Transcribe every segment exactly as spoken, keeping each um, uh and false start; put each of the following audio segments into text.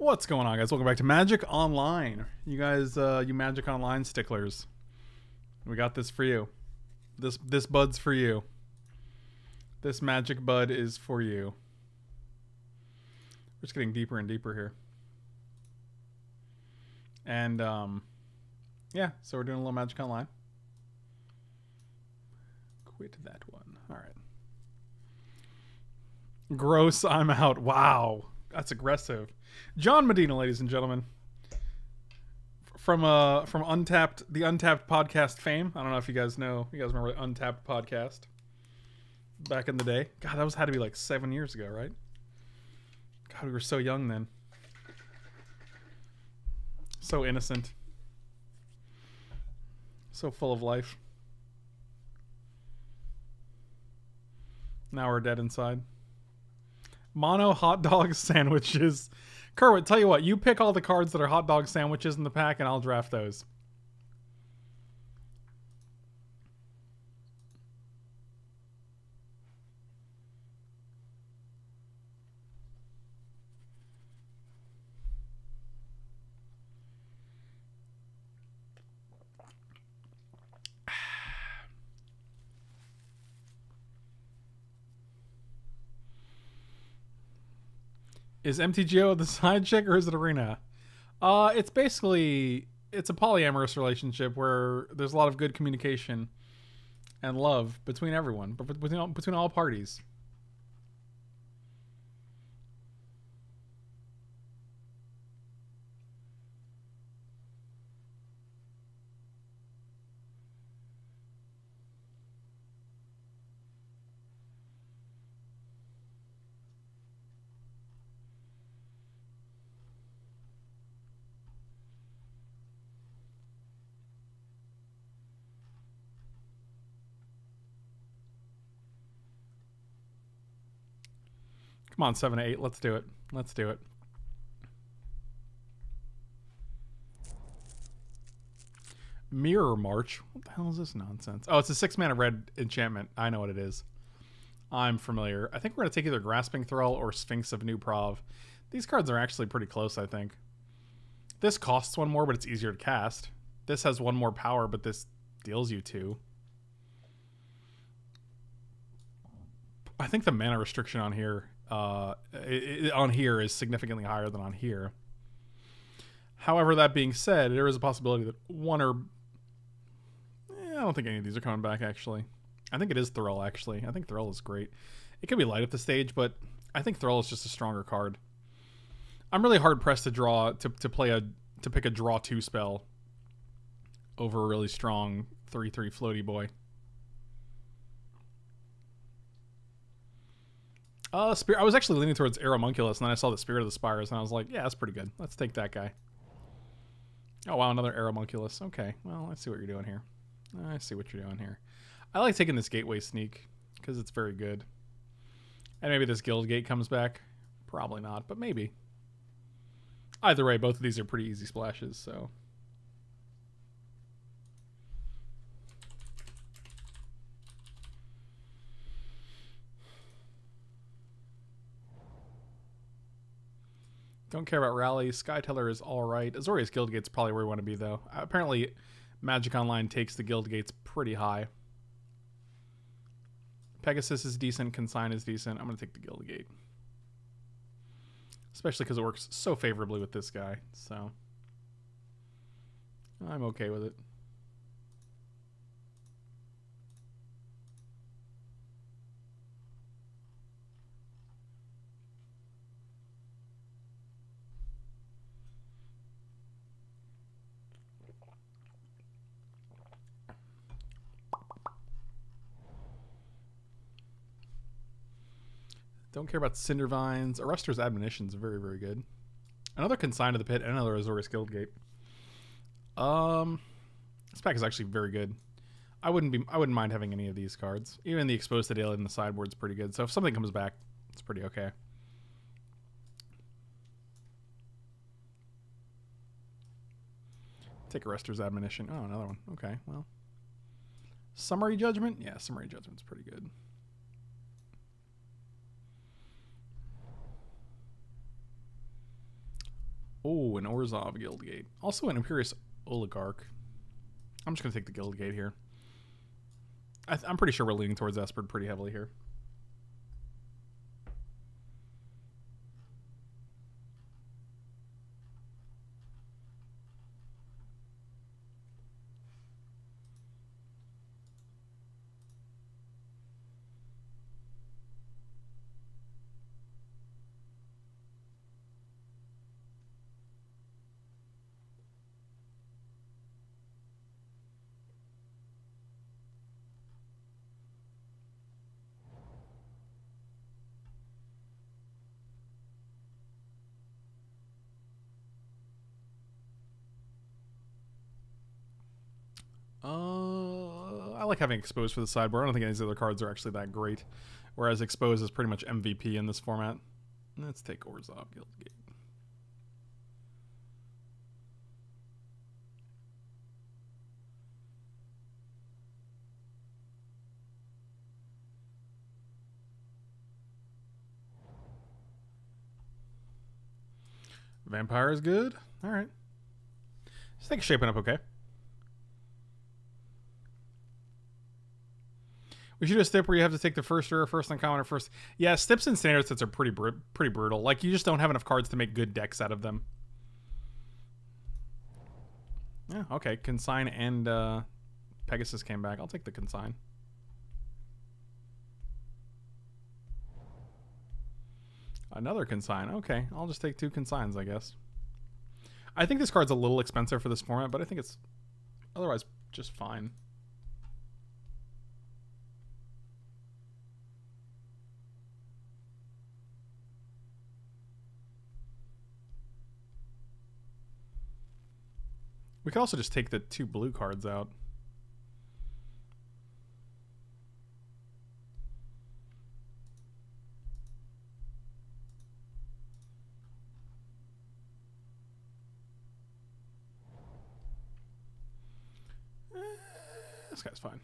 What's going on, guys? Welcome back to Magic Online. You guys, uh, you Magic Online sticklers. We got this for you. This this bud's for you. This magic bud is for you. We're just getting deeper and deeper here. And, um, yeah, so we're doing a little Magic Online. Quit that one. All right. Gross, I'm out. Wow. That's aggressive. John Medina, ladies and gentlemen, from uh from Untapped, the Untapped podcast fame. I don't know if you guys know, you guys remember the Untapped podcast back in the day. God, that was had to be like seven years ago, right? God, we were so young then, so innocent, so full of life. Now we're dead inside. Mono hot dog sandwiches. Kerwin, tell you what, you pick all the cards that are hot dog sandwiches in the pack and I'll draft those. Is M T G O the side chick or is it Arena? Uh, it's basically, it's a polyamorous relationship where there's a lot of good communication and love between everyone, but between all, between all parties. Come on, seven to eight. Let's do it. Let's do it. Mirror March. What the hell is this nonsense? Oh, it's a six mana red enchantment. I know what it is. I'm familiar. I think we're going to take either Grasping Thrall or Sphinx of New Prov. These cards are actually pretty close, I think. This costs one more, but it's easier to cast. This has one more power, but this deals you two. I think the mana restriction on here Uh, it, it, on here is significantly higher than on here. However, that being said, there is a possibility that one or eh, I don't think any of these are coming back. Actually, I think it is Thrall. Actually, I think Thrall is great. It could be light up the stage, but I think Thrall is just a stronger card. I'm really hard pressed to draw to to play a to pick a draw two spell over a really strong three three floaty boy. Uh, Spirit. I was actually leaning towards Aeromunculus, and then I saw the Spirit of the Spires, and I was like, yeah, that's pretty good. Let's take that guy. Oh, wow, another Aeromunculus. Okay, well, I see what you're doing here. I see what you're doing here. I like taking this Gateway Sneak, because it's very good. And maybe this Guildgate comes back. Probably not, but maybe. Either way, both of these are pretty easy splashes, so... Don't care about Rally. Sky Teller is alright. Azorius Guildgate's probably where we want to be, though. Apparently, Magic Online takes the Guildgates pretty high. Pegasus is decent. Consign is decent. I'm going to take the Guildgate. Especially because it works so favorably with this guy. So, I'm okay with it. Don't care about Cinder Vines. Arrester's Admonition is very, very good. Another Consign of the Pit and another Azorius Guildgate. Um, this pack is actually very good. I wouldn't be, I wouldn't mind having any of these cards. Even the Exposed to Daily in the sideboard is pretty good. So if something comes back, it's pretty okay. Take Arrester's Admonition. Oh, another one. Okay, well. Summary Judgment. Yeah, Summary Judgment's pretty good. Oh, an Orzhov Guildgate. Also an Imperious Oligarch. I'm just going to take the Guildgate here. I th I'm pretty sure we're leaning towards Esper pretty heavily here. Uh, I like having Expose for the sideboard. I don't think any of the other cards are actually that great. Whereas Expose is pretty much M V P in this format. Let's take Orzhov Guildgate. Vampire is good. All right. Just think it's shaping up okay. We should do a stip where you have to take the first or first uncommon or first. Yeah, stips and standard sets are pretty br pretty brutal. Like, you just don't have enough cards to make good decks out of them. Yeah, okay. Consign and uh, Pegasus came back. I'll take the Consign. Another Consign. Okay, I'll just take two Consigns, I guess. I think this card's a little expensive for this format, but I think it's otherwise just fine. We could also just take the two blue cards out. Eh, this guy's fine.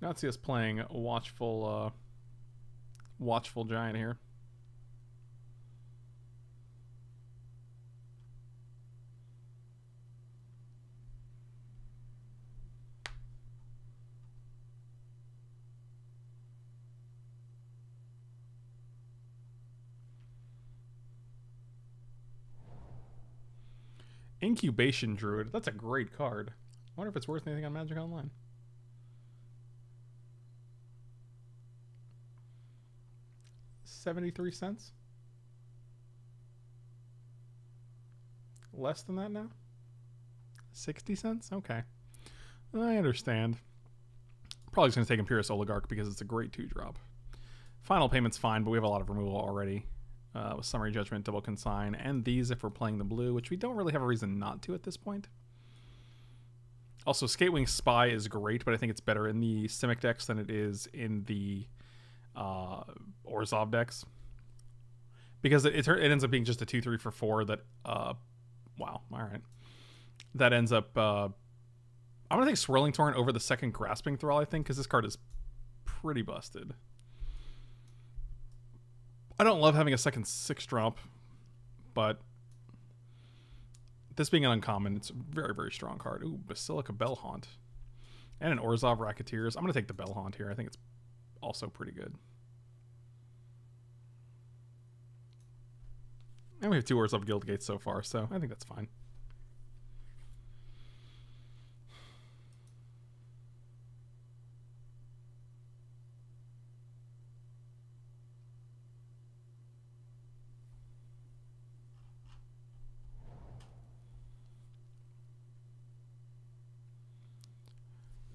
Not see us playing a watchful, uh, watchful giant here. Incubation Druid. That's a great card. I wonder if it's worth anything on Magic Online. seventy-three cents? Less than that now? sixty cents? Okay. I understand. Probably just going to take Imperious Oligarch because it's a great two-drop. Final payment's fine, but we have a lot of removal already. Uh, with Summary Judgment, Double Consign, and these if we're playing the blue, which we don't really have a reason not to at this point. Also, Skatewing Spy is great, but I think it's better in the Simic decks than it is in the... Uh, Orzhov decks, because it, it it ends up being just a two three for four that uh wow all right that ends up uh I'm gonna take Swirling Torrent over the second Grasping Thrall, I think, because this card is pretty busted. I don't love having a second six drop, but this being an uncommon, it's a very very strong card. Ooh, Basilica Bell-Haunt and an Orzhov Racketeers. I'm gonna take the Bell-Haunt here. I think it's also pretty good. And we have two Orzhov Guildgates so far, so I think that's fine.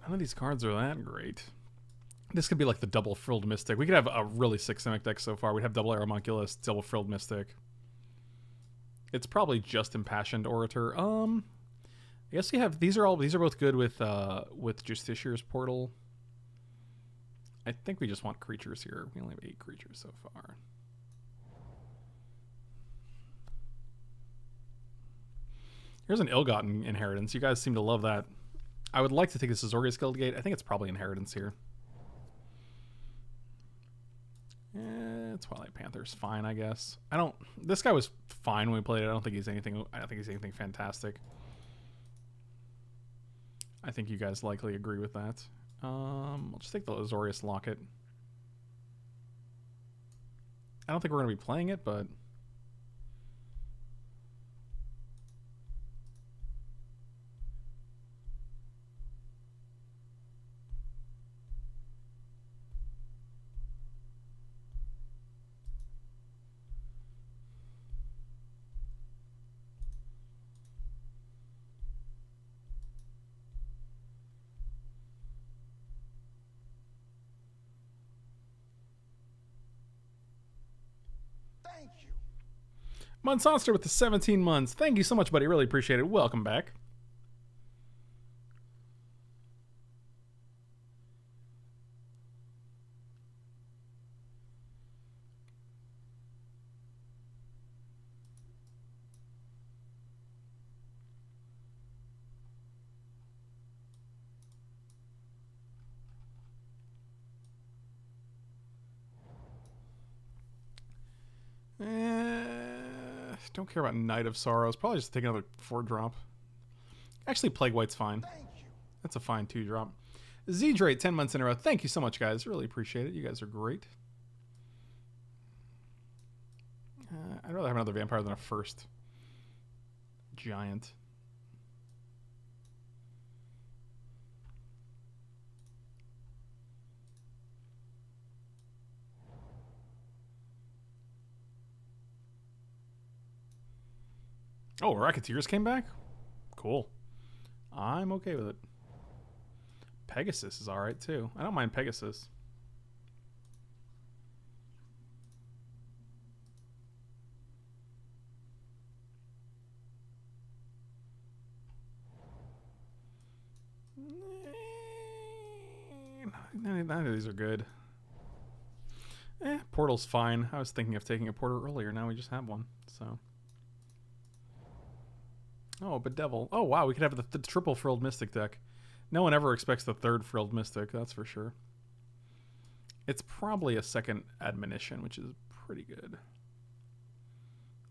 None of these cards are that great. This could be like the double Frilled Mystic. We could have a really sick Simic deck so far. We'd have double Aeromunculus, double Frilled Mystic. It's probably just Impassioned Orator. Um, I guess you have these are all these are both good with uh with Justiciar's Portal. I think we just want creatures here. We only have eight creatures so far. Here's an ill-gotten inheritance. You guys seem to love that. I would like to take this as Azorius Guildgate. I think it's probably inheritance here. Eh, Twilight Panther's fine, I guess. I don't. This guy was fine when we played it. I don't think he's anything. I don't think he's anything fantastic. I think you guys likely agree with that. Um, I'll just take the Azorius Locket. I don't think we're going to be playing it, but Monsonster with the seventeen months. Thank you so much, buddy. Really appreciate it. Welcome back. Don't care about Night of Sorrows. Probably just take another four drop. Actually, Plague White's fine. That's a fine two drop. Z-Drate, ten months in a row. Thank you so much, guys. Really appreciate it. You guys are great. Uh, I'd rather have another vampire than a first giant. Oh, Racketeers came back? Cool. I'm okay with it. Pegasus is alright, too. I don't mind Pegasus. None of these are good. Eh, Portal's fine. I was thinking of taking a Portal earlier. Now we just have one, so... Oh, Bedevil. Oh, wow, we could have the, the triple Frilled Mystic deck. No one ever expects the third Frilled Mystic, that's for sure. It's probably a second Admonition, which is pretty good.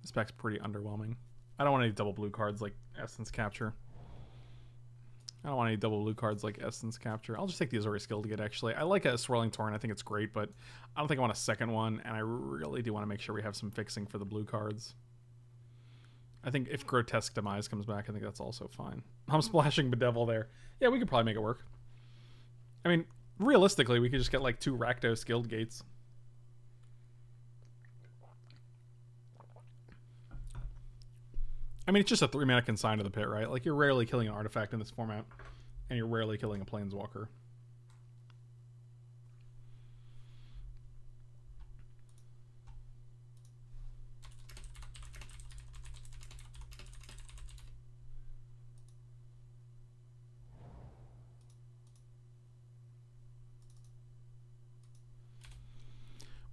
This pack's pretty underwhelming. I don't want any double blue cards like Essence Capture. I don't want any double blue cards like Essence Capture. I'll just take the Azorius Guildgate, actually. I like a Swirling Torrent. I think it's great, but I don't think I want a second one, and I really do want to make sure we have some fixing for the blue cards. I think if Grotesque Demise comes back, I think that's also fine. I'm splashing Bedevil there. Yeah, we could probably make it work. I mean, realistically, we could just get like two Rakdos Guildgates. I mean, it's just a three-mana Consign of the Pit, right? Like, you're rarely killing an artifact in this format, and you're rarely killing a Planeswalker.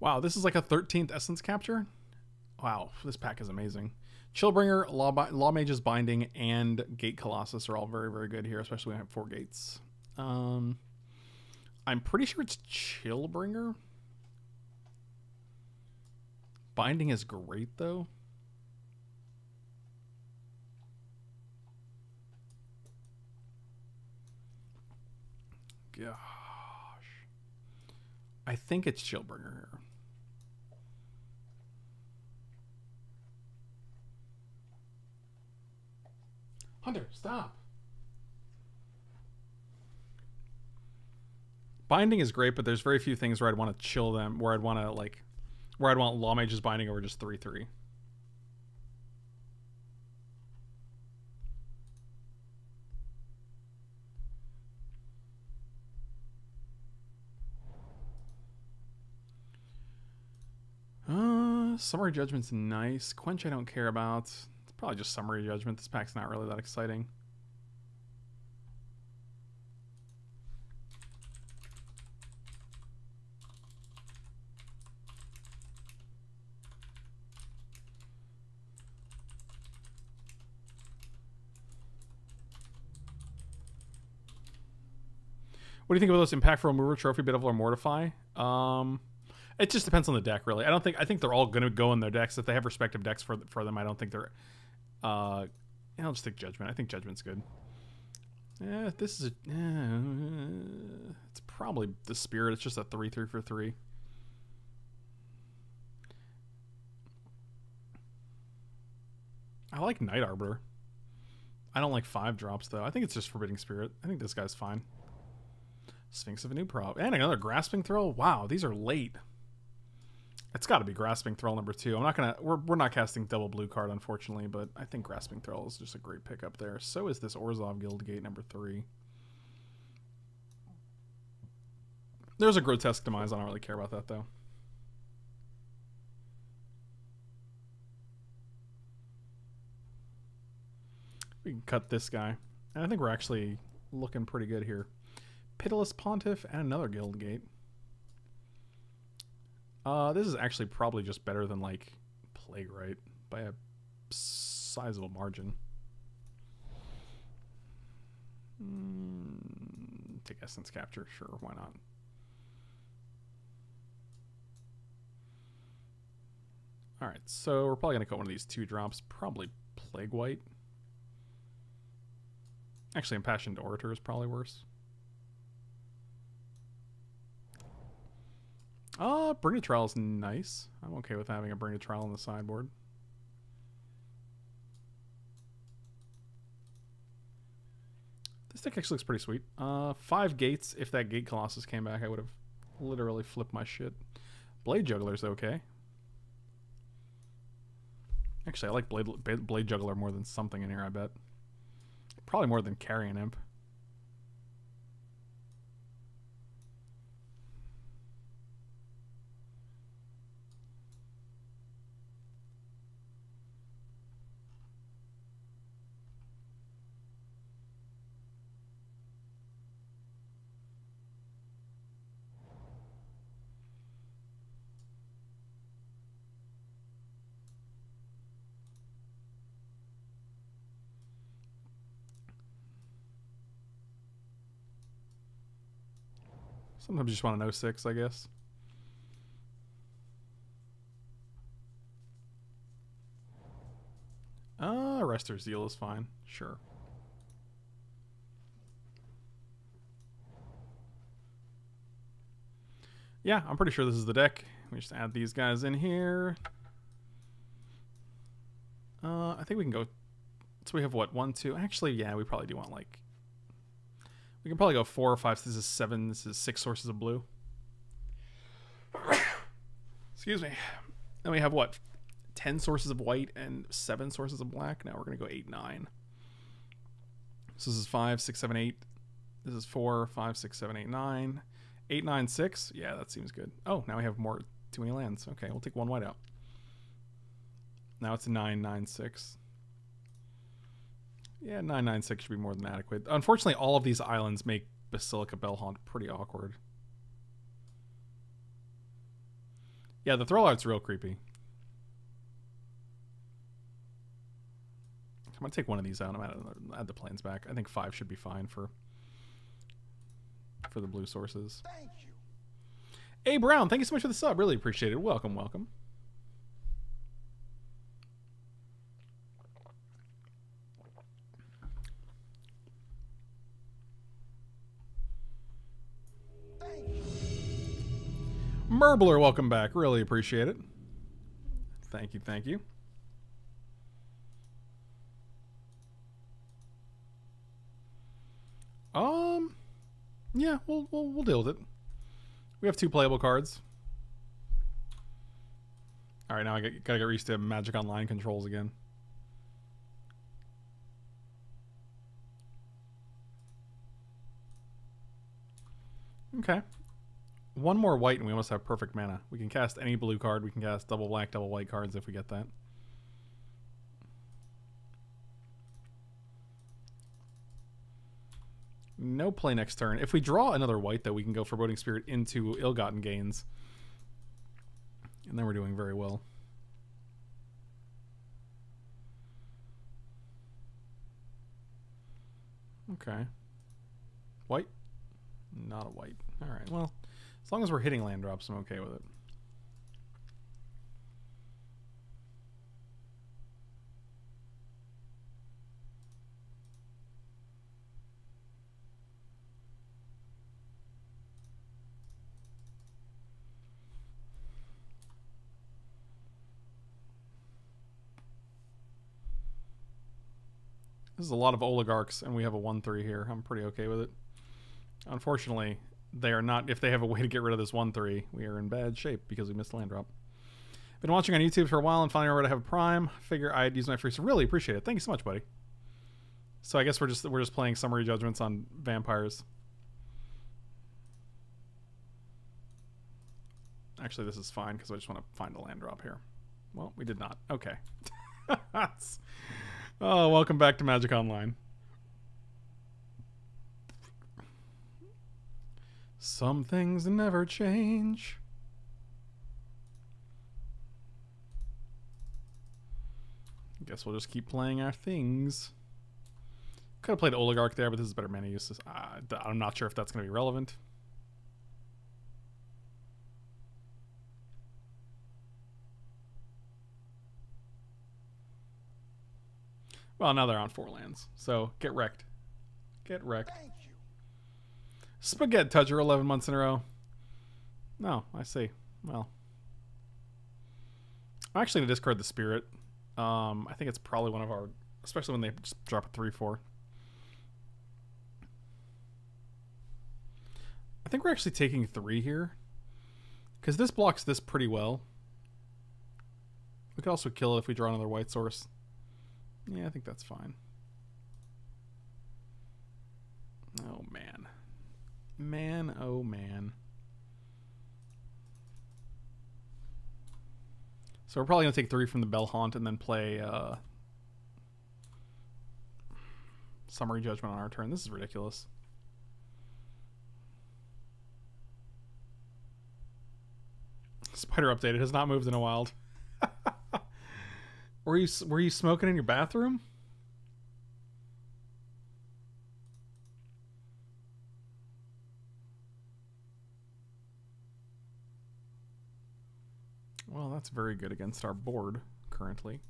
Wow, this is like a thirteenth Essence Capture? Wow, this pack is amazing. Chillbringer, Lawmage's Binding, and Gate Colossus are all very, very good here, especially when I have four gates. Um, I'm pretty sure it's Chillbringer. Binding is great, though. Gosh. I think it's Chillbringer here. Hunter, stop. Binding is great, but there's very few things where I'd want to chill them, where I'd want to like, where I'd want Lawmage's Binding over just three three. Uh, Summary Judgment's nice. Quench I don't care about. Probably just Summary Judgment. This pack's not really that exciting. What do you think about those impactful remover trophy, Bit of Lore, Mortify? Um, it just depends on the deck, really. I don't think I think they're all going to go in their decks if they have respective decks for for them. I don't think they're. Uh, I'll just take Judgment. I think Judgment's good. Yeah, this is a. Uh, it's probably the Spirit. It's just a three three for three. I like Night Arbiter. I don't like five drops though. I think it's just Forbidding Spirit. I think this guy's fine. Sphinx of a New Prov. And another Grasping Thrall. Wow, these are late. It's gotta be Grasping Thrall number two. I'm not gonna we're we're not casting double blue card, unfortunately, but I think Grasping Thrall is just a great pickup there. So is this Orzhov Guildgate number three. There's a Grotesque Demise, I don't really care about that though. We can cut this guy. And I think we're actually looking pretty good here. Pitiless Pontiff and another Guildgate. Uh, this is actually probably just better than, like, Plague Rite by a sizable margin. Mm, take Essence Capture, sure, why not? Alright, so we're probably going to cut one of these two drops. Probably Plague White. Actually, Impassioned Orator is probably worse. Uh, Bring to Trial is nice. I'm okay with having a Bring to Trial on the sideboard. This deck actually looks pretty sweet. Uh, five gates. If that Gate Colossus came back, I would have literally flipped my shit. Blade Juggler's okay. Actually, I like Blade, Blade Juggler more than something in here, I bet. Probably more than Carrion Imp. Sometimes you just want an oh six, I guess. Uh, Arrester's Zeal is fine. Sure. Yeah, I'm pretty sure this is the deck. We just add these guys in here. Uh, I think we can go... So we have, what, one, two? Actually, yeah, we probably do want, like... We can probably go four or five. This is seven. This is six sources of blue. Excuse me. Then we have, what, ten sources of white and seven sources of black? Now we're going to go eight, nine. So this is five, six, seven, eight. This is four, five, six, seven, eight, nine. Eight, nine, six. Yeah, that seems good. Oh, now we have more too many lands. Okay, we'll take one white out. Now it's nine, nine, six. Yeah, nine nine six should be more than adequate. Unfortunately, all of these islands make Basilica Bell-Haunt pretty awkward. Yeah, the Thrall Art's real creepy. I'm going to take one of these out. I'm going to add the planes back. I think five should be fine for for the blue sources. Thank you. Hey, Brown, thank you so much for the sub. Really appreciate it. Welcome, welcome. Merbler, welcome back. Really appreciate it. Thank you, thank you. Um, yeah, we'll we'll we'll deal with it. We have two playable cards. All right, now I gotta get used to Magic Online controls again. Okay. One more white and we almost have perfect mana. We can cast any blue card. We can cast double black, double white cards if we get that. No play next turn. If we draw another white, though, we can go Forbidding Spirit into Ill-Gotten Gains. And then we're doing very well. Okay. White. Not a white. All right, well, as long as we're hitting land drops, I'm okay with it. This is a lot of oligarchs, and we have a one three here. I'm pretty okay with it. Unfortunately, they are not. If they have a way to get rid of this one three, we are in bad shape because we missed the land drop. Been watching on YouTube for a while and finally remembered I have a Prime. Figure I'd use my free. So really appreciate it. Thank you so much, buddy. So I guess we're just we're just playing summary judgments on vampires. Actually, this is fine because I just want to find a land drop here. Well, we did not. Okay. That's... Oh, welcome back to Magic Online. Some things never change. I guess we'll just keep playing our things. Could have played Oligarch there, but this is better mana uses. Uh, I'm not sure if that's going to be relevant. Well, now they're on four lands, so get wrecked. Get wrecked. Thank you. Spaghetti Toucher, eleven months in a row. No, I see. Well, I'm actually going to discard the Spirit. Um, I think it's probably one of our... Especially when they just drop a three four. I think we're actually taking three here. Because this blocks this pretty well. We could also kill it if we draw another white source. Yeah, I think that's fine. Oh, man. Man, oh, man. So we're probably going to take three from the Bell-Haunt and then play uh, Summary Judgment on our turn. This is ridiculous. Spider update. It has not moved in a while. Were you were you smoking in your bathroom? Well, that's very good against our board currently.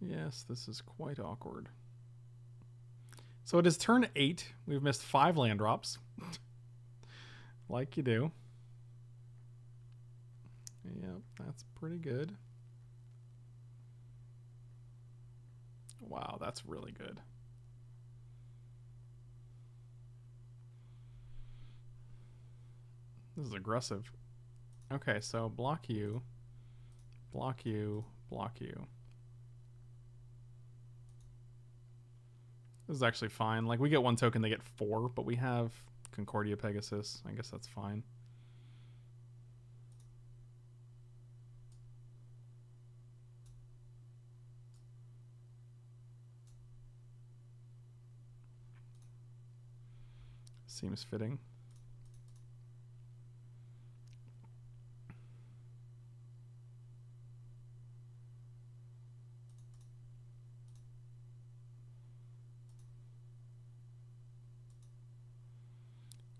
Yes, this is quite awkward. So it is turn eight. We've missed five land drops. Like you do. Yep, that's pretty good. Wow, that's really good. This is aggressive. Okay, so block you. Block you. Block you. This is actually fine. Like, we get one token, they get four, but we have Concordia Pegasus. I guess that's fine. Seems fitting.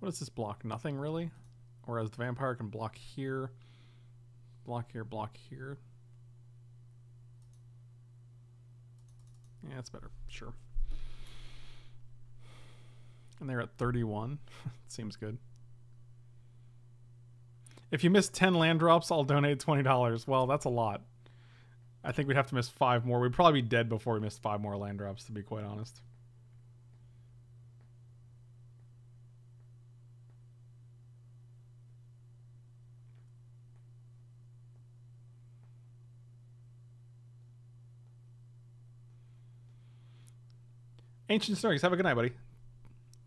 What does this block? Nothing, really? Whereas the vampire can block here, block here, block here. Yeah, that's better. Sure. And they're at thirty-one. Seems good. If you miss ten land drops, I'll donate twenty dollars. Well, that's a lot. I think we'd have to miss five more. We'd probably be dead before we missed five more land drops, to be quite honest. Ancient Stories, have a good night, buddy.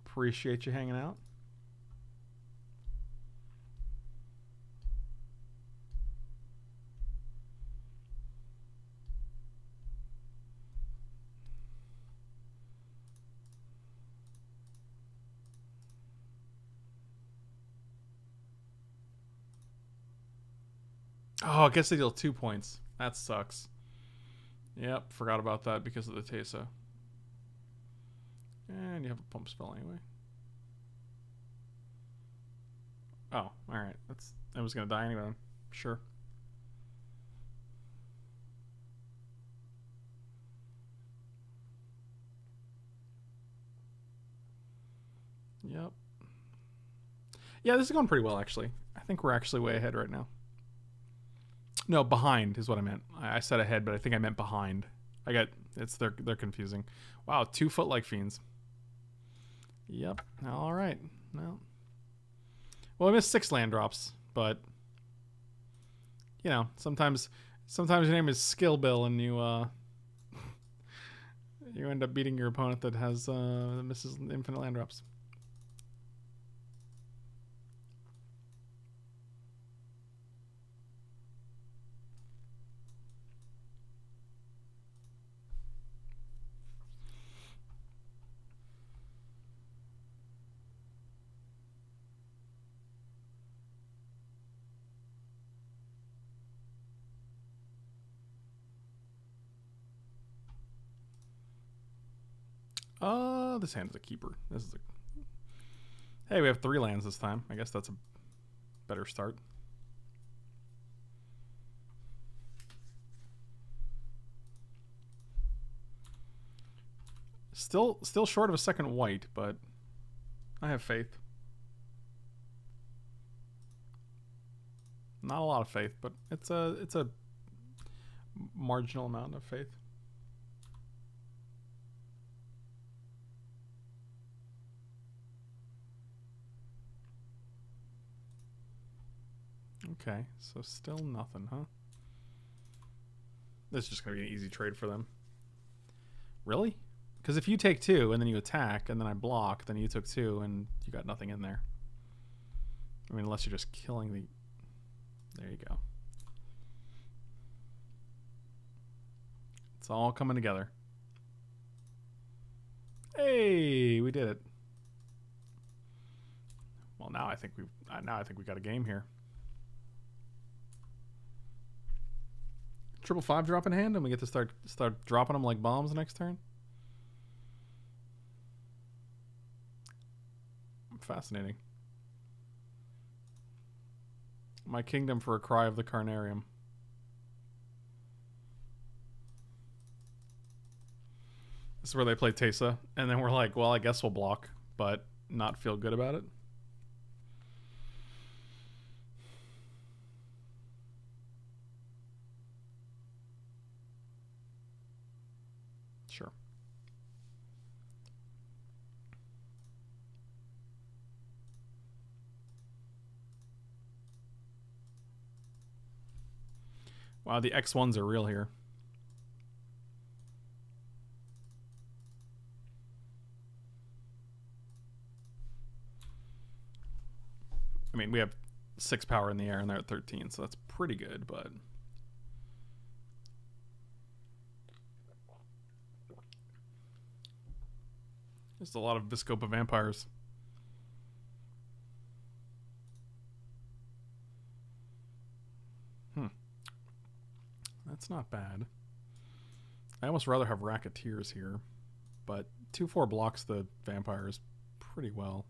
Appreciate you hanging out. Oh, I guess they deal two points. That sucks. Yep, forgot about that because of the Teysa. And you have a pump spell anyway. Oh, alright. That's, I was going to die anyway. Sure. Yep. Yeah, this is going pretty well, actually. I think we're actually way ahead right now. No, behind is what I meant. I, I said ahead, but I think I meant behind. I got... It's... They're, they're confusing. Wow, two foot-like fiends. Yep. All right. Well, well, I missed six land drops, but... You know, sometimes... Sometimes your name is Skill Bill, and you, uh... you end up beating your opponent that has, uh... that misses infinite land drops. Uh, this hand is a keeper. This is a... Hey, we have three lands this time. I guess that's a better start. Still, still short of a second white, but I have faith. Not a lot of faith, but it's a it's a marginal amount of faith. Okay, so still nothing, huh? This is just going to be an easy trade for them. Really? Because if you take two, and then you attack, and then I block, then you took two, and you got nothing in there. I mean, unless you're just killing the... There you go. It's all coming together. Hey, we did it. Well, now I think we now I think we got a game here. Triple five drop in hand, and we get to start start dropping them like bombs next turn. Fascinating. My kingdom for a cry of the carnarium. This is where they play Teysa, and then we're like, well, I guess we'll block, but not feel good about it. Wow, the X ones are real here. I mean, we have six power in the air and they're at thirteen, so that's pretty good, but... There's a lot of Viscopa vampires. That's not bad. I almost rather have Racketeers here, but two four blocks the vampires pretty well.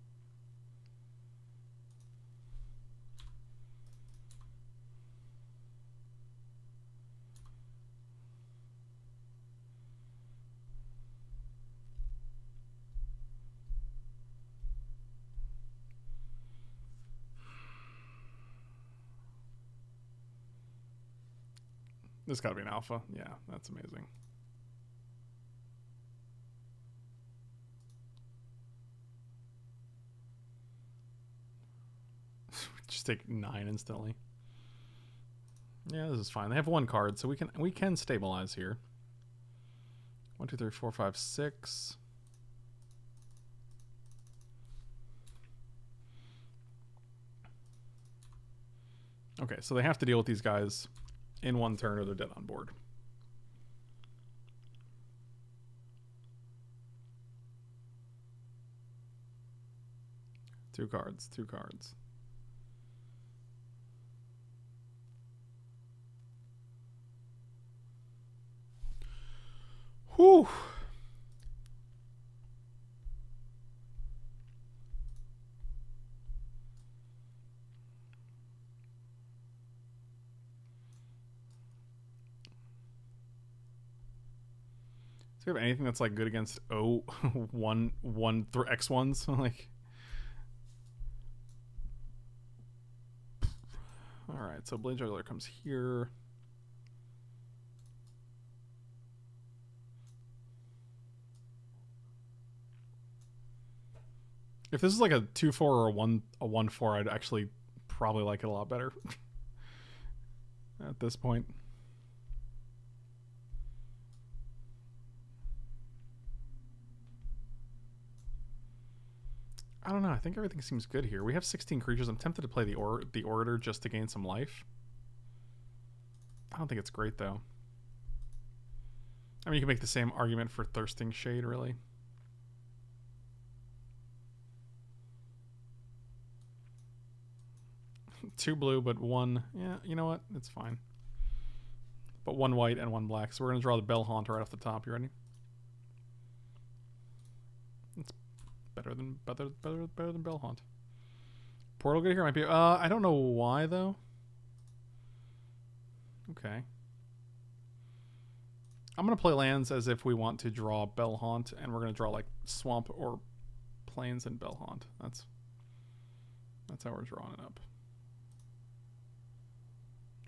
This gotta be an alpha. Yeah, that's amazing. Just take nine instantly. Yeah, this is fine. They have one card, so we can we can stabilize here. One, two, three, four, five, six. Okay, so they have to deal with these guys in one turn or they're dead on board. Two cards, two cards. Whew. Do we have anything that's like good against oh one one through X ones? Like, all right, so Blade Juggler comes here. If this is like a two four or a one a one four, I'd actually probably like it a lot better at this point. I don't know. I think everything seems good here. We have sixteen creatures. I'm tempted to play the or the Orator just to gain some life. I don't think it's great though. I mean, you can make the same argument for Thirsting Shade, really. Two blue, but one. Yeah, you know what? It's fine. But one white and one black. So we're gonna draw the Bell Haunt right off the top. You ready? Better than better better better than Bell-Haunt. Portal Gate here might be. Uh, I don't know why though. Okay. I'm gonna play lands as if we want to draw Bell-Haunt, and we're gonna draw like Swamp or Plains and Bell-Haunt. That's that's how we're drawing it up.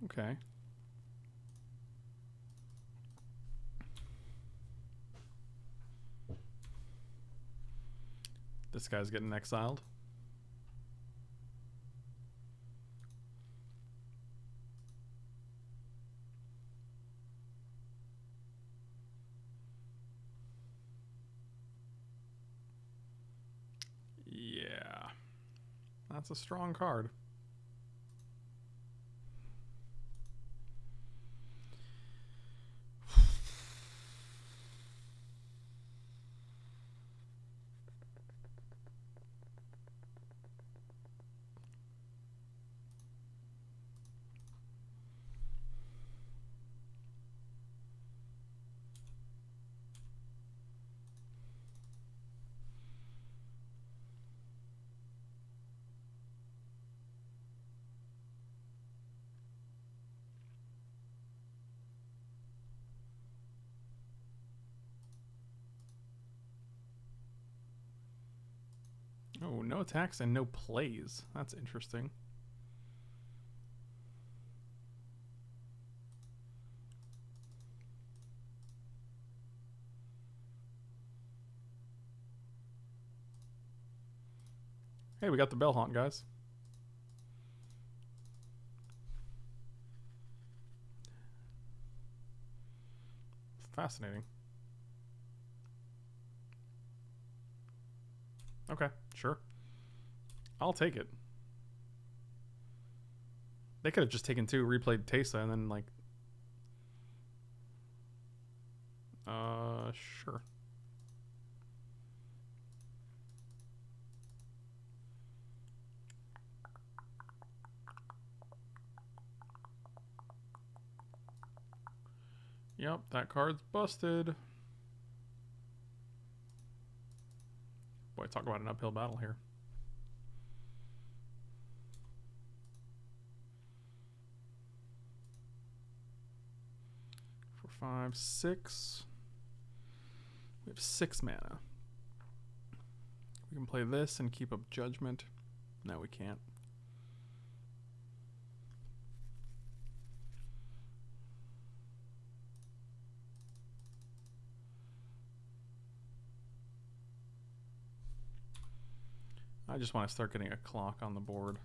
Okay. This guy's getting exiled. Yeah. That's a strong card. Oh, no attacks and no plays. That's interesting. Hey, we got the Bell-Haunt, guys. Fascinating. Okay, sure. I'll take it. They could have just taken two, replayed Teysa, and then like... Uh, sure. Yep, that card's busted. Boy, talk about an uphill battle here. Four, five, six. We have six mana. We can play this and keep up Judgment. No, we can't. I just want to start getting a clock on the board.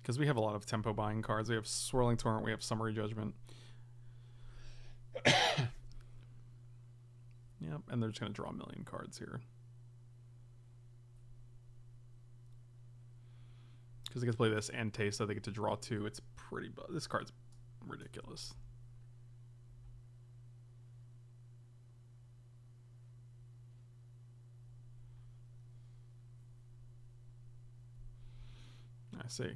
Because we have a lot of tempo buying cards. We have Swirling Torrent, we have Summary Judgment. Yep, and they're just going to draw a million cards here. Because they get to play this and Teysa, so they get to draw two. It's pretty... Bu this card's ridiculous. I see.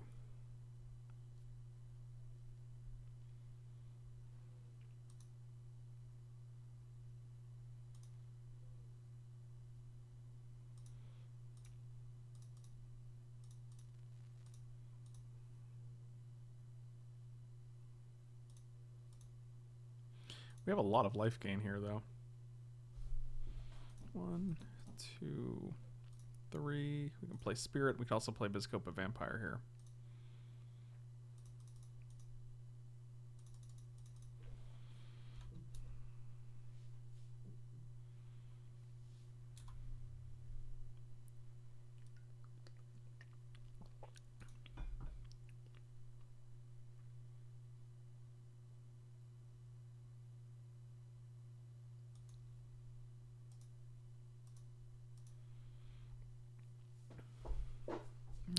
We have a lot of life gain here, though. One, two, three. We can play Spirit. We can also play Biscopa Vampire here.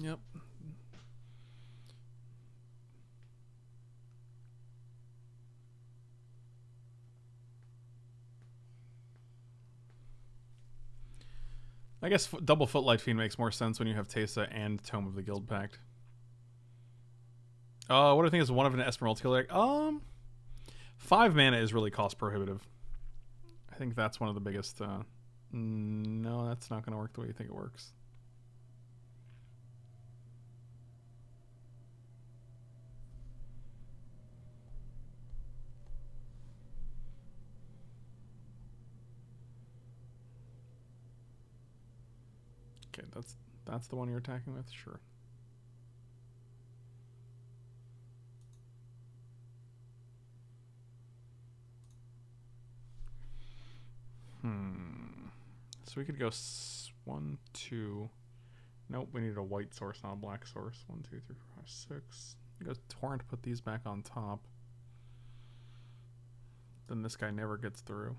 Yep. I guess f double Footlight Fiend makes more sense when you have Teysa and Tome of the Guild Pact. Uh, what do I think is one of an Esper Multicolor? Um, five mana is really cost prohibitive. I think that's one of the biggest. Uh, no, that's not going to work the way you think it works. Okay, that's that's the one you're attacking with? Sure. Hmm. So we could go s one, two. Nope, we need a white source, not a black source. One, two, three, four, five, six. Go Torrent, put these back on top. Then this guy never gets through.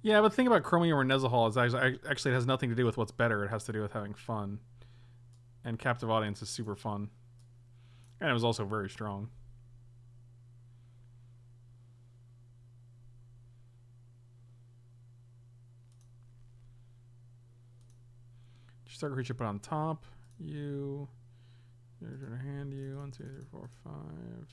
Yeah, but the thing about Chromium or Nezahal is actually, actually it has nothing to do with what's better. It has to do with having fun. And Captive Audience is super fun. And it was also very strong. Just start a creature put on top. You. There's your hand, you. One, two, three, four, five.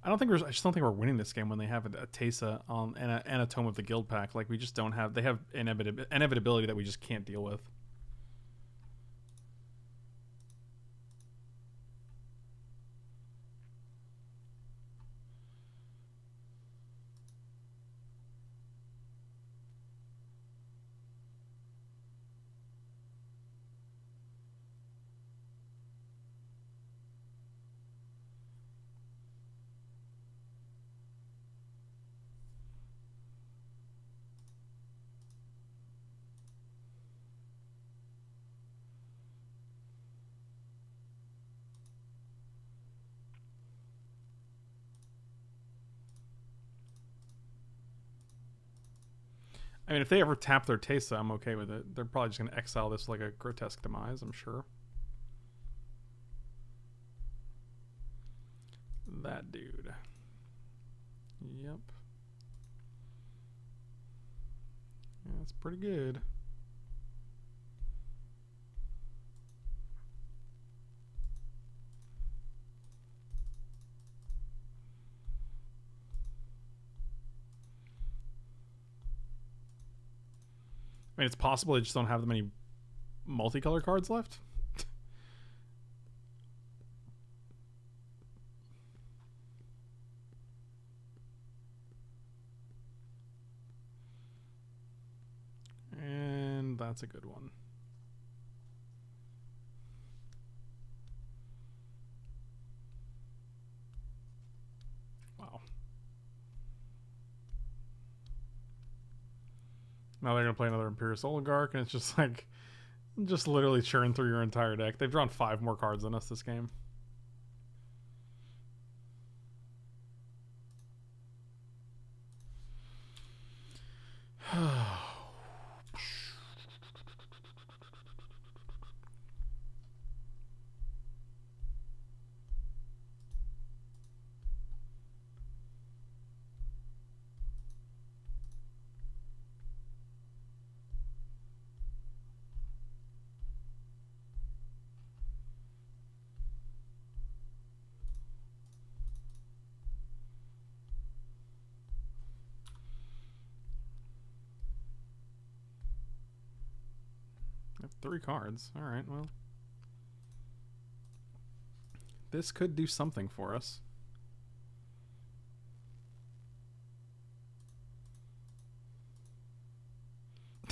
I don't think we're. I just don't think we're winning this game when they have a, a Teysa um, and, a, and a Tome of the Guild Pack. Like we just don't have. They have inevitability, inevitability that we just can't deal with. I mean, if they ever tap their Teysa, I'm okay with it. They're probably just going to exile this like a Grotesque Demise, I'm sure. That dude. Yep. Yeah, that's pretty good. I mean, it's possible they just don't have that many multicolor cards left. And that's a good one. Now they're going to play another Imperious Oligarch, and it's just like, just literally churn through your entire deck. They've drawn five more cards than us this game. Three cards. Alright, well. This could do something for us.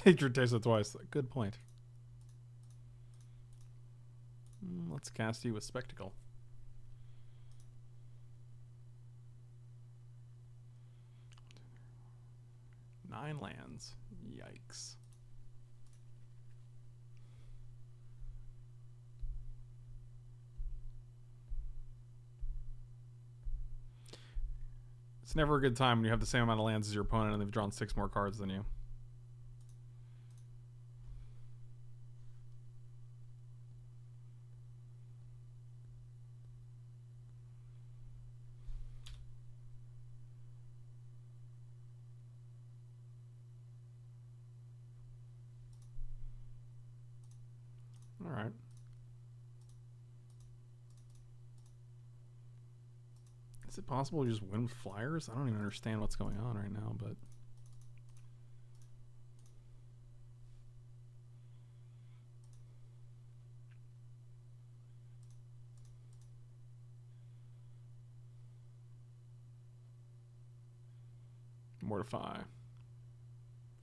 They drew Teysa twice. Good point. Let's cast you with Spectacle. Nine lands. Yikes. It's never a good time when you have the same amount of lands as your opponent and they've drawn six more cards than you. Is it possible to just win with flyers? I don't even understand what's going on right now, but Mortify.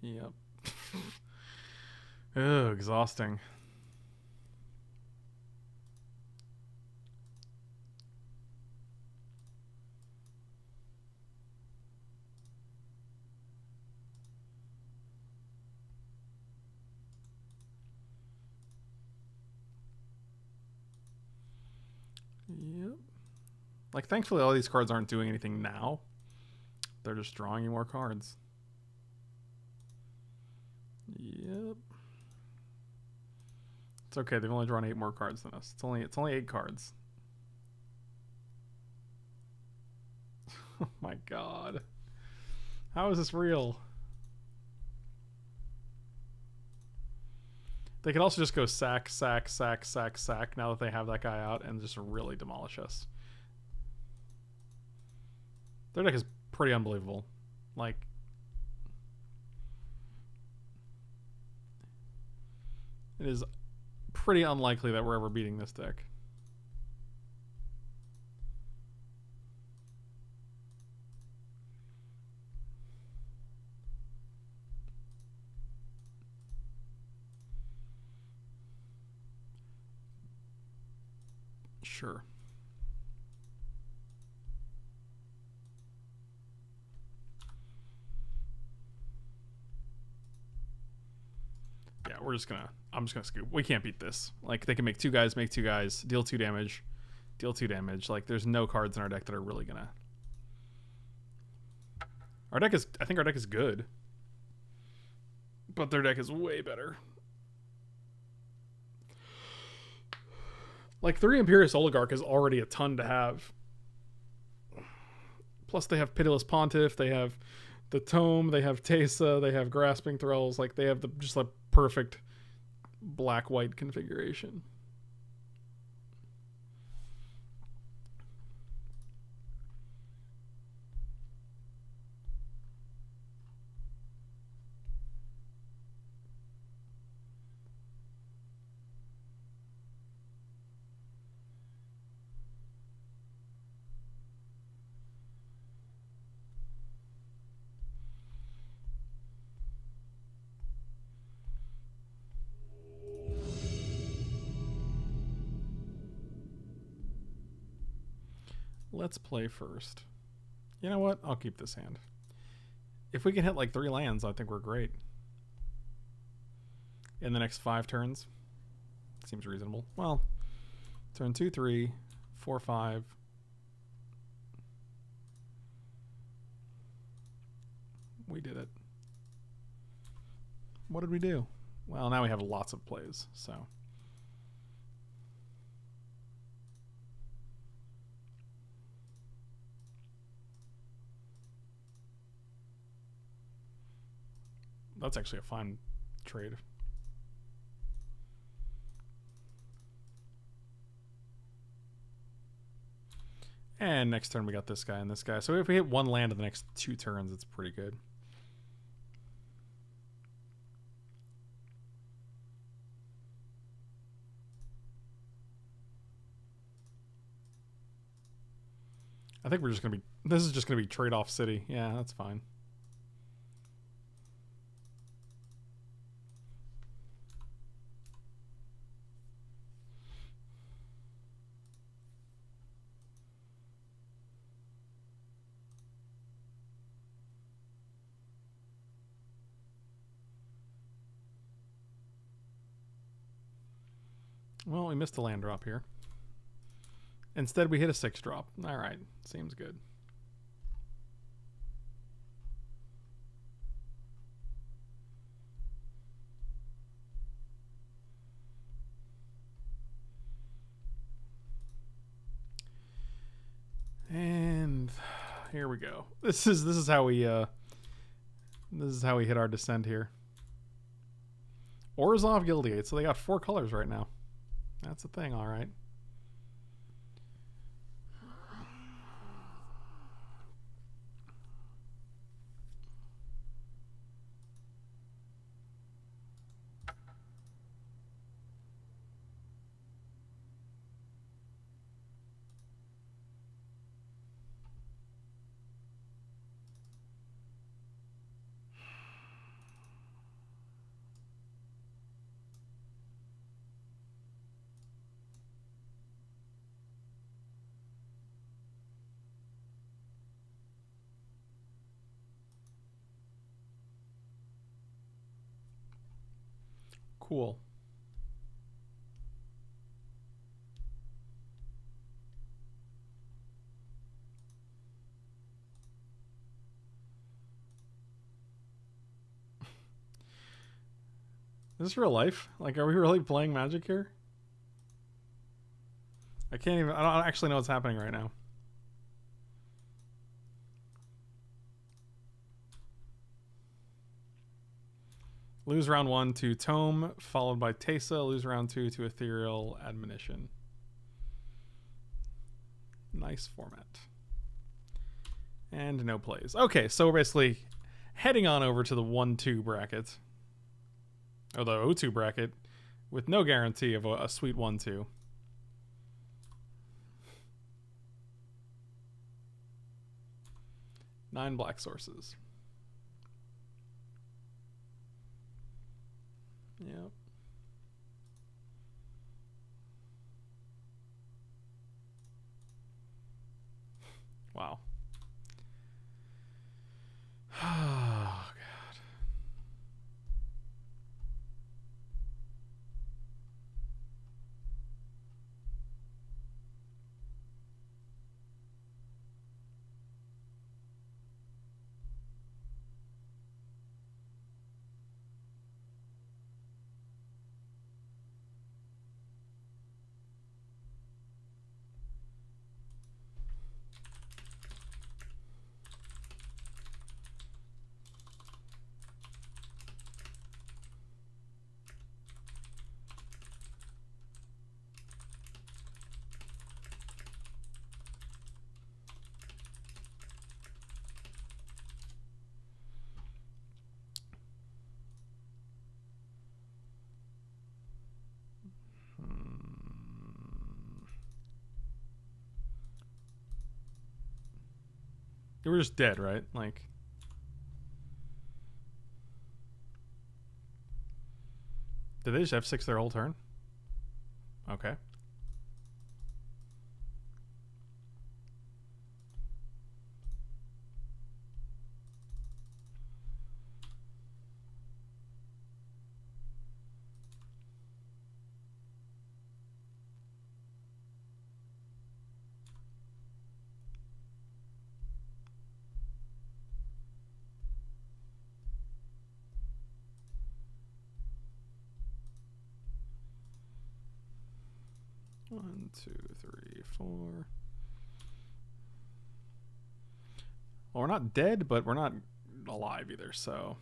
Yep. Ugh, exhausting. Yep. Like, thankfully, all these cards aren't doing anything now. They're just drawing you more cards. Yep. It's okay. They've only drawn eight more cards than us. It's only it's only eight cards. Oh my god. How is this real? They could also just go sack, sack, sack, sack, sack now that they have that guy out and just really demolish us. Their deck is pretty unbelievable. Like, it is pretty unlikely that we're ever beating this deck. Sure. Yeah, we're just gonna I'm just gonna scoop. We can't beat this. Like, they can make two guys, make two guys, deal two damage, deal two damage. Like, there's no cards in our deck that are really gonna Our deck is I think our deck is good. But their deck is way better. Like, three Imperious Oligarch is already a ton to have. Plus, they have Pitiless Pontiff, they have the Tome, they have Teysa, they have Grasping Thralls. Like, they have the just the perfect black-white configuration. Let's play first. You know what? I'll keep this hand. If we can hit like three lands, I think we're great. In the next five turns. Seems reasonable. Well, turn two, three, four, five. We did it. What did we do? Well, now we have lots of plays, so. That's actually a fine trade. And next turn we got this guy and this guy. So if we hit one land in the next two turns, it's pretty good. I think we're just gonna be. This is just gonna be trade-off city. Yeah, that's fine. Well, we missed a land drop here. Instead, we hit a six drop. All right, seems good. And here we go. This is this is how we uh this is how we hit our descent here. Orzhov Guildgate. So they got four colors right now. That's a thing, all right. Cool. Is this real life? Like, are we really playing Magic here? I can't even, I don't actually know what's happening right now. Lose round one to Tome, followed by Teysa. Lose round two to Ethereal Admonition. Nice format. And no plays. Okay, so we're basically heading on over to the one two bracket. Or the oh two bracket, with no guarantee of a, a sweet one two. Nine black sources. Yep. Wow. Oh, God. They were just dead, right? Like, did they just have six their whole turn? Okay. One, two, three, four. Well, we're not dead, but we're not alive either, so.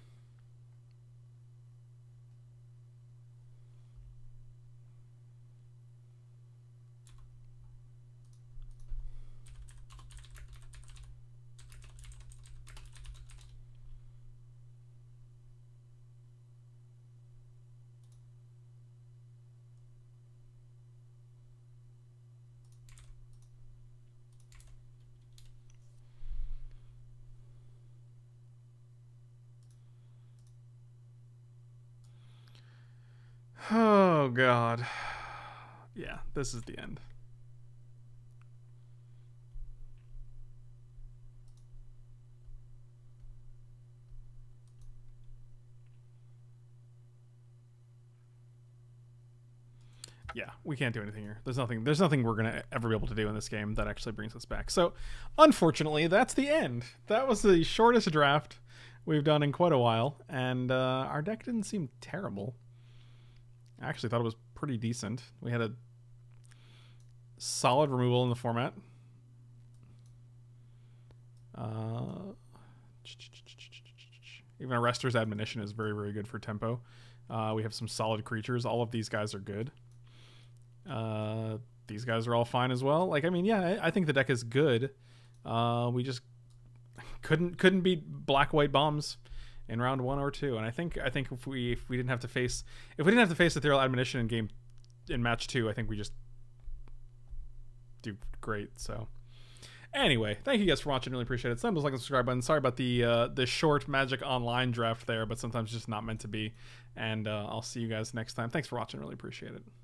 Oh, God. Yeah, this is the end. Yeah, we can't do anything here. There's nothing there's nothing we're going to ever be able to do in this game that actually brings us back. So, unfortunately, that's the end. That was the shortest draft we've done in quite a while, and uh, our deck didn't seem terrible. I actually thought it was pretty decent. We had a solid removal in the format. Uh, even Arrester's Admonition is very, very good for tempo. Uh, we have some solid creatures. All of these guys are good. Uh, these guys are all fine as well. Like, I mean, yeah, I, I think the deck is good. Uh, we just couldn't couldn't beat black white bombs in round one or two. And I think I think if we if we didn't have to face if we didn't have to face Ethereal Admonition in game in match two, I think we just do great. So anyway, thank you guys for watching. Really appreciate it. Slam those like and subscribe button. Sorry about the uh, the short Magic Online draft there, but sometimes just not meant to be. And uh, I'll see you guys next time. Thanks for watching. Really appreciate it.